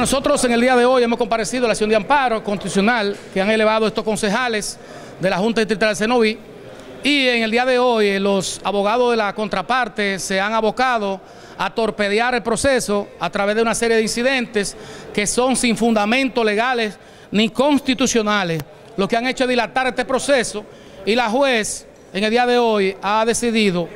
nosotros en el día de hoy hemos comparecido a la acción de amparo constitucional que han elevado estos concejales de la Junta Distrital de Cenoví, y en el día de hoy los abogados de la contraparte se han abocado a torpedear el proceso a través de una serie de incidentes que son sin fundamentos legales ni constitucionales, lo que han hecho es dilatar este proceso, y la juez en el día de hoy ha decidido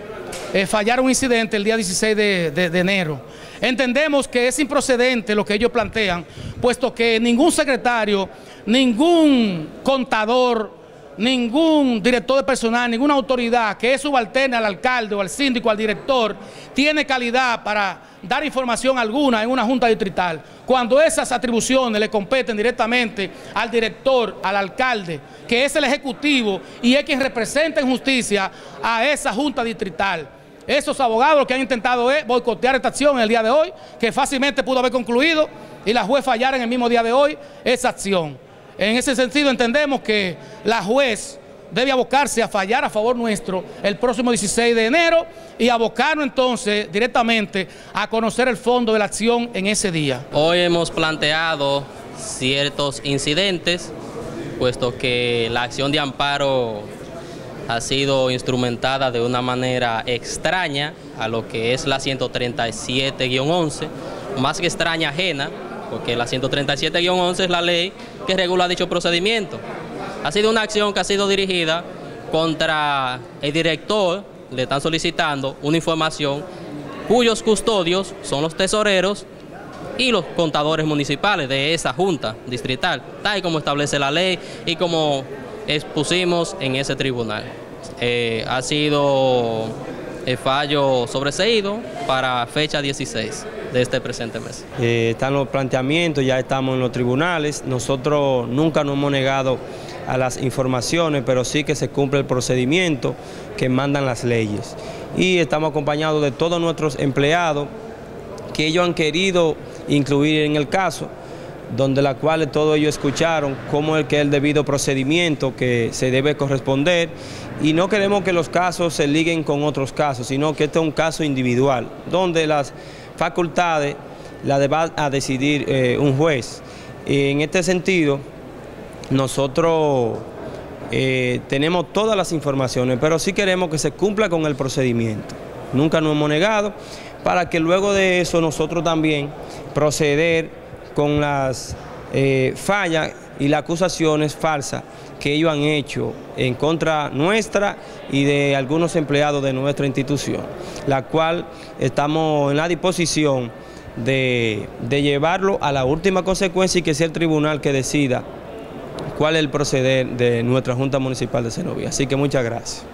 fallar un incidente el día 16 de enero. Entendemos que es improcedente lo que ellos plantean, puesto que ningún secretario, ningún contador, ningún director de personal, ninguna autoridad que es subalterna al alcalde o al síndico, al director, tiene calidad para dar información alguna en una junta distrital, cuando esas atribuciones le competen directamente al director, al alcalde, que es el ejecutivo y es quien representa en justicia a esa junta distrital. Esos abogados que han intentado es boicotear esta acción en el día de hoy, que fácilmente pudo haber concluido y la juez fallara en el mismo día de hoy esa acción. En ese sentido entendemos que la juez debe abocarse a fallar a favor nuestro el próximo 16 de enero y abocarnos entonces directamente a conocer el fondo de la acción en ese día. Hoy hemos planteado ciertos incidentes, puesto que la acción de amparo ha sido instrumentada de una manera extraña a lo que es la 137-11, más que extraña, ajena, porque la 137-11 es la ley que regula dicho procedimiento. Ha sido una acción que ha sido dirigida contra el director, le están solicitando una información cuyos custodios son los tesoreros y los contadores municipales de esa junta distrital, tal y como establece la ley y como expusimos en ese tribunal. Ha sido el fallo sobreseído para fecha 16 de este presente mes. Están los planteamientos, ya estamos en los tribunales. Nosotros nunca nos hemos negado a las informaciones, pero sí que se cumple el procedimiento que mandan las leyes. Y estamos acompañados de todos nuestros empleados que ellos han querido incluir en el caso, donde la cual todos ellos escucharon cómo es que el debido procedimiento que se debe corresponder, y no queremos que los casos se liguen con otros casos, sino que este es un caso individual, donde las facultades las va a decidir un juez. En este sentido, nosotros tenemos todas las informaciones, pero sí queremos que se cumpla con el procedimiento. Nunca nos hemos negado, para que luego de eso nosotros también proceder con las fallas y las acusaciones falsas que ellos han hecho en contra nuestra y de algunos empleados de nuestra institución, la cual estamos en la disposición de llevarlo a la última consecuencia y que sea el tribunal que decida cuál es el proceder de nuestra Junta Municipal de Cenoví. Así que muchas gracias.